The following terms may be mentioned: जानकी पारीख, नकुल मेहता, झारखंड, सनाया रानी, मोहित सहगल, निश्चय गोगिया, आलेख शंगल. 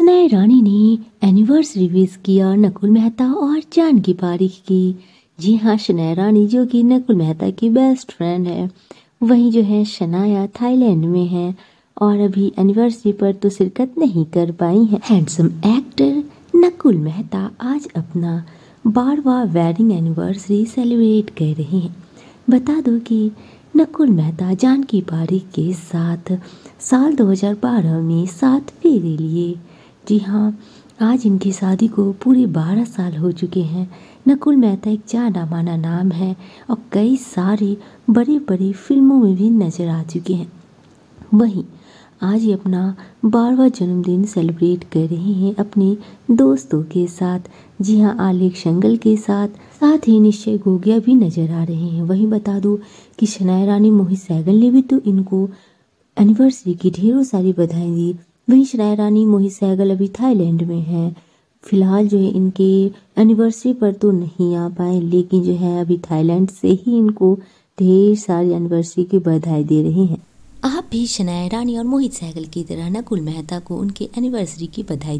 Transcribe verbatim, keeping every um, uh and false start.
सनाया रानी ने anniversary wish किया नकुल मेहता और जानकी पारीख की। जी हाँ, सनाया रानी जो कि नकुल मेहता की बेस्ट फ्रेंड है, वहीं जो है सनाया थाईलैंड में है और अभी एनिवर्सरी पर तो शिरकत नहीं कर पाई है। हैंडसम एक्टर नकुल मेहता आज अपना बारहवां वेडिंग एनिवर्सरी सेलिब्रेट कर रहे हैं। बता दो कि नकुल मेहता जानकी पारीख के साथ साल दो हज़ार बारह में सात फेरे लिए। जी हाँ, आज इनकी शादी को पूरे बारह साल हो चुके हैं। नकुल मेहता एक जाना माना नाम है और कई सारी बड़ी बड़ी फिल्मों में भी नज़र आ चुके हैं। वहीं आज ये अपना बारहवां जन्मदिन सेलिब्रेट कर रहे हैं अपने दोस्तों के साथ। जी हाँ, आलेख शंगल के साथ साथ ही निश्चय गोगिया भी नज़र आ रहे हैं। वहीं बता दूं कि सनाया रानी मोहित सहगल ने भी तो इनको एनिवर्सरी की ढेरों सारी बधाई दी। वहीं सनाया रानी मोहित सहगल अभी थाईलैंड में हैं। फिलहाल जो है इनके एनिवर्सरी पर तो नहीं आ पाए, लेकिन जो है अभी थाईलैंड से ही इनको ढेर सारी एनिवर्सरी की बधाई दे रहे हैं। आप भी सनाया रानी और मोहित सहगल की तरह नकुल मेहता को उनके एनिवर्सरी की बधाई